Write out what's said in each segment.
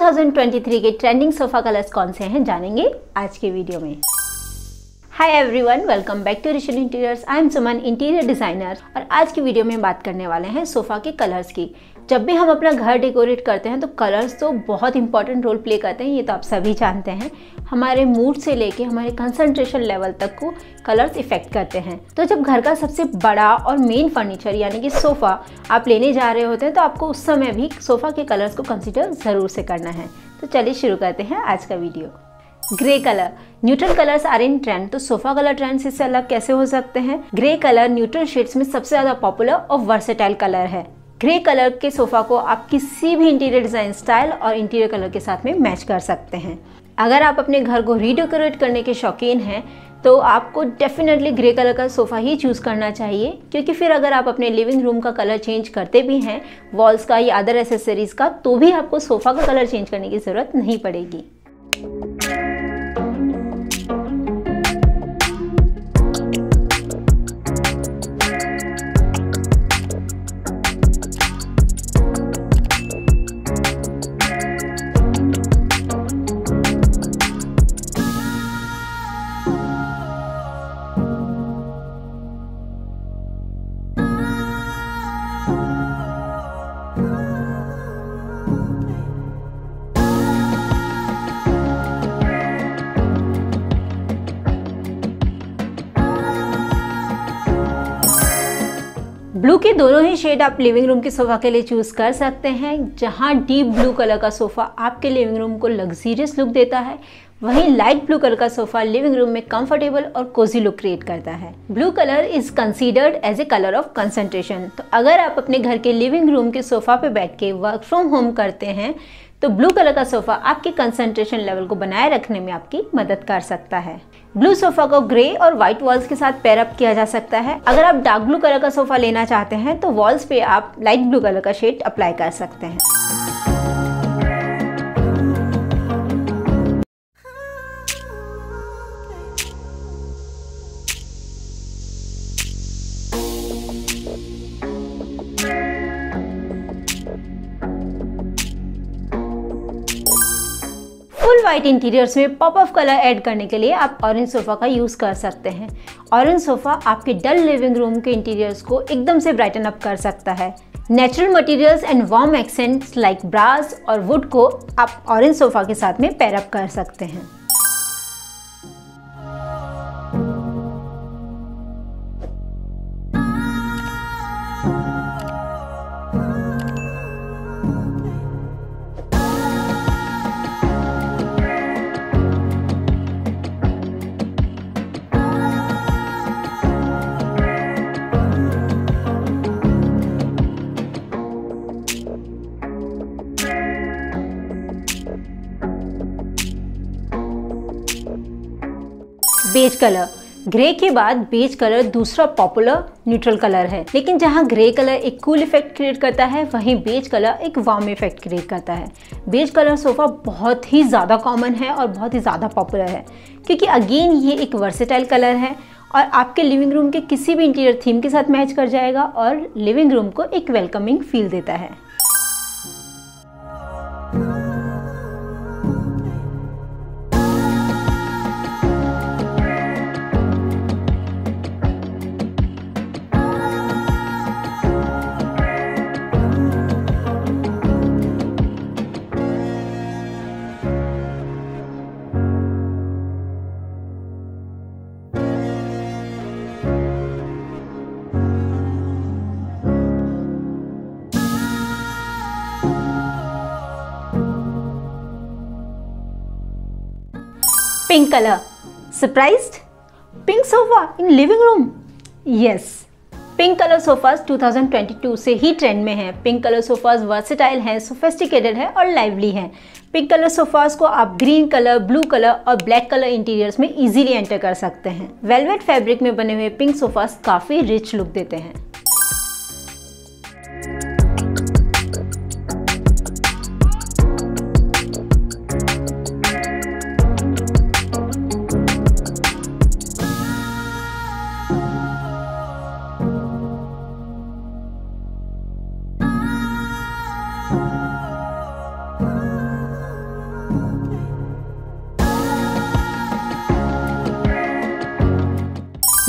2023 के trending sofa colours कौन से हैं जानेंगे आज के वीडियो में। Hi everyone, welcome back to Rishan interiors. I am Suman, interior designer. और आज की वीडियो में बात करने वाले हैं सोफा के कलर्स की। जब भी हम अपना घर डेकोरेट करते हैं तो कलर्स तो बहुत इंपॉर्टेंट रोल प्ले करते हैं, ये तो आप सभी जानते हैं। हमारे मूड से लेके हमारे कंसंट्रेशन लेवल तक को कलर्स इफेक्ट करते हैं। तो जब घर का सबसे बड़ा और मेन फर्नीचर यानी कि सोफ़ा आप लेने जा रहे होते हैं तो आपको उस समय भी सोफ़ा के कलर्स को कंसिडर ज़रूर से करना है। तो चलिए शुरू करते हैं आज का video. Grey colour, neutral colours are in trend. तो सोफा कलर ट्रेंड्स इससे अलग कैसे हो सकते हैं। ग्रे कलर न्यूट्रल शेड्स में सबसे ज्यादा पॉपुलर और वर्सेटाइल कलर है। ग्रे कलर के सोफा को आप किसी भी इंटीरियर डिजाइन स्टाइल और इंटीरियर कलर के साथ में मैच कर सकते हैं। अगर आप अपने घर को रीडेकोरेट करने के शौकीन हैं तो आपको डेफिनेटली ग्रे कलर का सोफ़ा ही चूज़ करना चाहिए, क्योंकि फिर अगर आप अपने लिविंग रूम का कलर चेंज करते भी हैं, वॉल्स का या अदर एसेसरीज का, तो भी आपको सोफ़ा का कलर चेंज करने की ज़रूरत नहीं पड़ेगी। ब्लू के दोनों ही शेड आप लिविंग रूम के सोफ़ा के लिए चूज़ कर सकते हैं। जहां डीप ब्लू कलर का सोफ़ा आपके लिविंग रूम को लग्जरियस लुक देता है, वहीं लाइट ब्लू कलर का सोफ़ा लिविंग रूम में कंफर्टेबल और कोजी लुक क्रिएट करता है। Blue colour is considered as a colour of concentration. तो अगर आप अपने घर के लिविंग रूम के सोफ़ा पे बैठ के वर्क फ्रॉम होम करते हैं तो ब्लू कलर का सोफ़ा आपके कंसंट्रेशन लेवल को बनाए रखने में आपकी मदद कर सकता है। ब्लू सोफ़ा को ग्रे और वाइट वॉल्स के साथ पेयरअप किया जा सकता है। अगर आप डार्क ब्लू कलर का सोफ़ा लेना चाहते हैं तो वॉल्स पे आप लाइट ब्लू कलर का शेड अप्लाई कर सकते हैं। वाइट इंटीरियर्स में पॉप ऑफ कलर ऐड करने के लिए आप ऑरेंज सोफ़ा का यूज़ कर सकते हैं। ऑरेंज सोफ़ा आपके डल लिविंग रूम के इंटीरियर्स को एकदम से ब्राइटन अप कर सकता है। Natural materials and warm accents like brass और वुड को आप ऑरेंज सोफ़ा के साथ में पेयर अप कर सकते हैं। बेज कलर, ग्रे के बाद बेज कलर दूसरा पॉपुलर न्यूट्रल कलर है। लेकिन जहां ग्रे कलर एक कूल इफेक्ट क्रिएट करता है, वहीं बेज कलर एक वार्म इफेक्ट क्रिएट करता है। बेज कलर सोफ़ा बहुत ही ज़्यादा कॉमन है और बहुत ही ज़्यादा पॉपुलर है, क्योंकि अगेन ये एक वर्सेटाइल कलर है और आपके लिविंग रूम के किसी भी इंटीरियर थीम के साथ मैच कर जाएगा और लिविंग रूम को एक वेलकमिंग फील देता है। Pink colour, surprised? Pink sofa in living room? Yes, pink colour sofas 2022 से ही ट्रेंड में हैं। पिंक कलर सोफाज वर्सेटाइल हैं, सोफिस्टिकेटेड है और लाइवली हैं। पिंक कलर सोफाज को आप ग्रीन कलर, ब्लू कलर और ब्लैक कलर इंटीरियर्स में इजीली एंटर कर सकते हैं। वेलवेट फैब्रिक में बने हुए पिंक सोफाज काफ़ी रिच लुक देते हैं।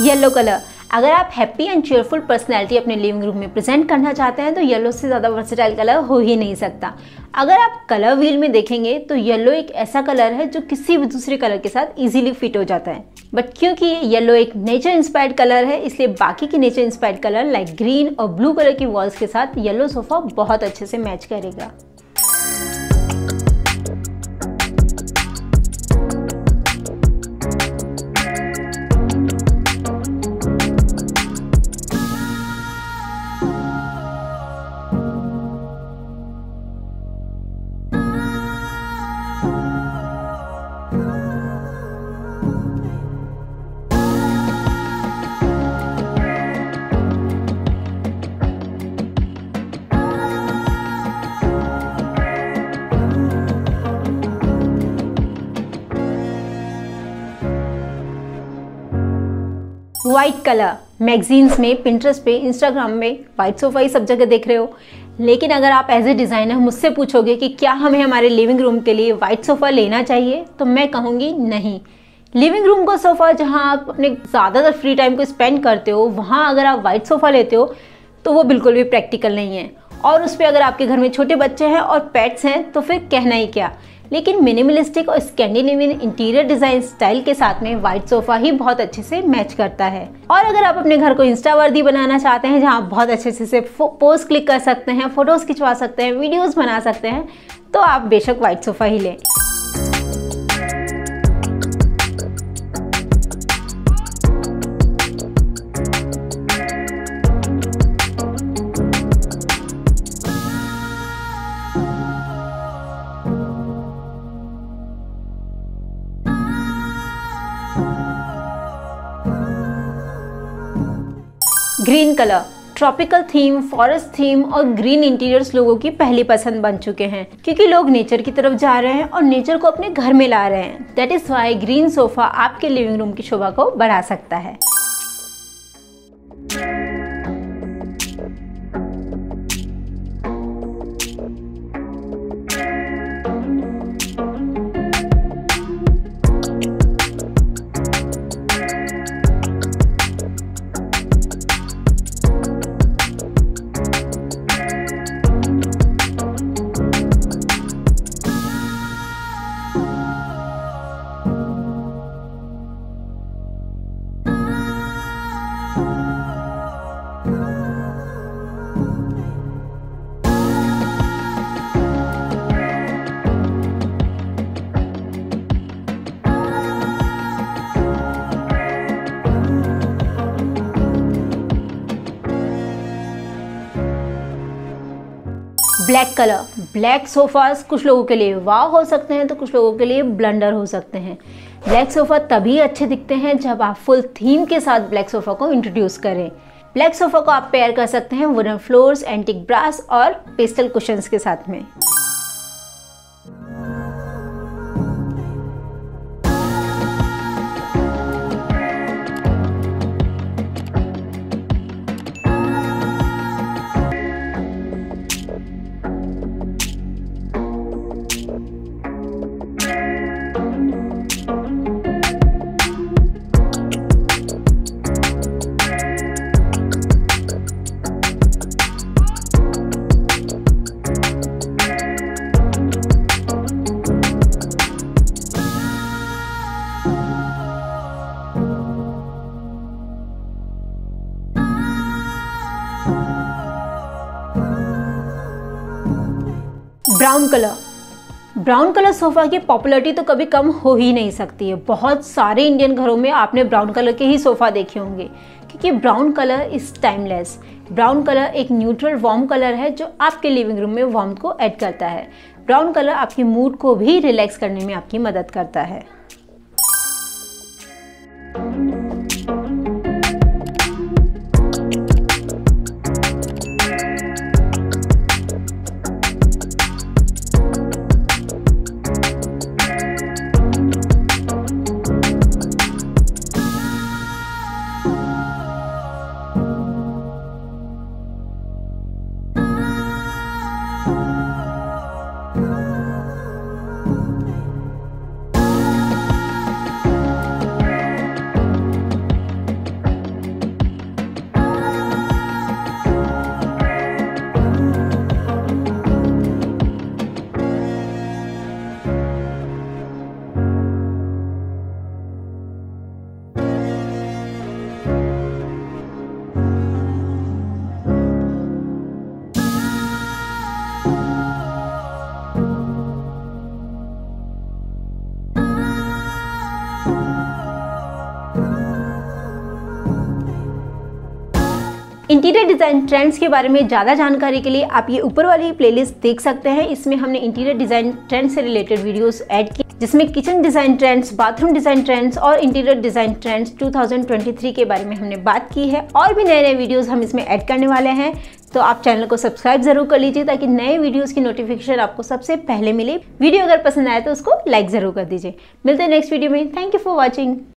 Yellow colour. अगर आप हैप्पी एंड चेयरफुल पर्सनैलिटी अपने लिविंग रूम में प्रेजेंट करना चाहते हैं तो येलो से ज़्यादा वर्सेटाइल कलर हो ही नहीं सकता। अगर आप कलर व्हील में देखेंगे तो येलो एक ऐसा कलर है जो किसी भी दूसरे कलर के साथ इजीली फिट हो जाता है, बट क्योंकि येलो एक नेचर इंस्पायर्ड कलर है इसलिए बाकी के nature inspired colour like green और ब्लू कलर की वॉल्स के साथ येलो सोफा बहुत अच्छे से मैच करेगा। व्हाइट कलर, मैगजीन्स में, पिंटरेस्ट पे, इंस्टाग्राम में व्हाइट सोफा ही सब जगह देख रहे हो, लेकिन अगर आप एज ए डिज़ाइनर मुझसे पूछोगे कि क्या हमें हमारे लिविंग रूम के लिए व्हाइट सोफ़ा लेना चाहिए तो मैं कहूँगी नहीं। लिविंग रूम का सोफ़ा जहाँ आप अपने ज़्यादातर फ्री टाइम को स्पेंड करते हो वहाँ अगर आप व्हाइट सोफ़ा लेते हो तो वो बिल्कुल भी प्रैक्टिकल नहीं है। और उस पर अगर आपके घर में छोटे बच्चे हैं और पेट्स हैं तो फिर कहना ही क्या। लेकिन मिनिमलिस्टिक और स्कैंडिनेवियन इंटीरियर डिज़ाइन स्टाइल के साथ में वाइट सोफ़ा ही बहुत अच्छे से मैच करता है। और अगर आप अपने घर को इंस्टा वर्दी बनाना चाहते हैं जहां आप बहुत अच्छे से पोस्ट क्लिक कर सकते हैं, फ़ोटोज़ खिंचवा सकते हैं, वीडियोज़ बना सकते हैं, तो आप बेशक वाइट सोफ़ा ही लें। Green colour, tropical theme, forest theme और ग्रीन इंटीरियर्स लोगों की पहली पसंद बन चुके हैं क्योंकि लोग नेचर की तरफ जा रहे हैं और नेचर को अपने घर में ला रहे हैं। That is why green sofa आपके लिविंग रूम की शोभा को बढ़ा सकता है। ब्लैक कलर, ब्लैक सोफ़ास कुछ लोगों के लिए वाव हो सकते हैं तो कुछ लोगों के लिए ब्लंडर हो सकते हैं। ब्लैक सोफ़ा तभी अच्छे दिखते हैं जब आप फुल थीम के साथ ब्लैक सोफ़ा को इंट्रोड्यूस करें। ब्लैक सोफ़ा को आप पेयर कर सकते हैं वुडन फ्लोर्स, एंटीक ब्रास और पेस्टल कुशन्स के साथ में। Brown colour, brown colour sofa की पॉपुलैरिटी तो कभी कम हो ही नहीं सकती है। बहुत सारे इंडियन घरों में आपने ब्राउन कलर के ही सोफ़ा देखे होंगे क्योंकि brown colour is timeless. Brown colour एक न्यूट्रल वार्म कलर है जो आपके लिविंग रूम में वार्म को ऐड करता है। ब्राउन कलर आपके मूड को भी रिलैक्स करने में आपकी मदद करता है। इंटीरियर डिज़ाइन ट्रेंड्स के बारे में ज़्यादा जानकारी के लिए आप ये ऊपर वाली प्लेलिस्ट देख सकते हैं। इसमें हमने इंटीरियर डिज़ाइन ट्रेंड से रिलेटेड वीडियोस ऐड किए, जिसमें kitchen design trends, bathroom design trends और इंटीरियर डिज़ाइन ट्रेंड्स 2023 के बारे में हमने बात की है। और भी नए नए वीडियोज़ हम इसमें ऐड करने वाले हैं, तो आप चैनल को सब्सक्राइब जरूर कर लीजिए ताकि नए वीडियोज़ की नोटिफिकेशन आपको सबसे पहले मिले। वीडियो अगर पसंद आए तो उसको लाइक ज़रूर कर दीजिए। मिलते हैं नेक्स्ट वीडियो में। Thank you for watching.